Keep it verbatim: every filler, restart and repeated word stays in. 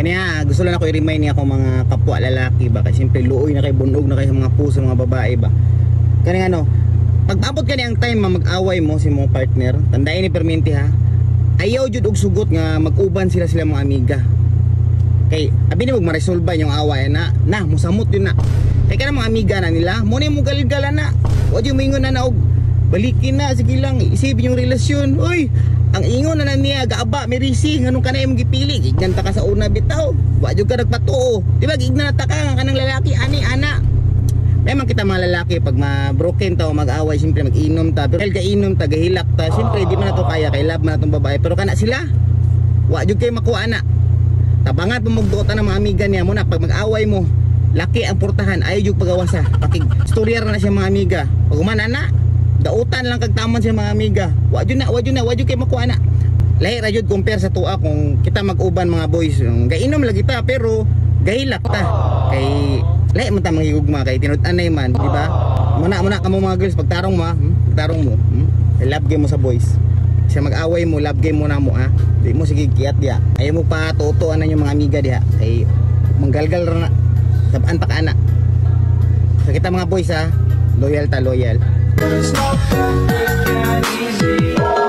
Kanya gusto lang ako i-remind niya ako mga kapwa lalaki ba, kasi siyempre luoy na kayo, bunog na kayo sa mga puso, mga babae ba. Kanya ano, pag-abot ka niya ang time mag-away mo si mong partner, tandain ni perminti ha, ayaw jud og sugot nga mag-uban sila sila mga amiga. Kay abin mo ma-resolve yung away na, na musamot yun na. Kay kanang mga amiga na nila, mo ni mo galgalan na. Wa jud moingon na og balikin na, sige lang, isipin yung relasyon. Uy, ang ingon na niya, gaaba, merisi, ganun ka na yung gipili. Gignanta ka sa una bitaw, wadyo ka nagpatuo. Diba, gignanta ka, ang kanang lalaki, ani, ana. Naman kita mga lalaki, pag ma-broken ta o mag-away, siyempre mag-inom ta. Pero dahil ka-inom ta, gahilak ta, siyempre di man na to kaya, kay love man na tong babae. Pero kana sila, wadyo kayo makuha na. Tabangat mo magduota ng mga amiga niya muna, pag mag-away mo, laki ang portahan, ayaw yung pag-awasa. Pakig-storyar na siya mga amiga. Pag umana na, dautan lang kagtaman sa mga amiga. Wadyo na, wadyo na, wadyo kay makuha na. Lahi ra jud compare sa tua kung kita mag-uban mga boys. Gainom lagi ta pero gahilak ta. Kay lahi man ta manghigugma kay tinud-anay man, di ba? Muna muna kamo mga girls pagtarong mo, hmm? Pagtarong mo. Hmm? Love game mo sa boys. Siya mag-away mo, love game mo na mo ha. Di mo sige kiat diha. Ayaw mo pa tutuan na yung mga amiga diha. Kay manggalgal ra na. Tabaan pa ka ana. Sa kita mga boys ha, loyal ta, loyal. It's not that easy.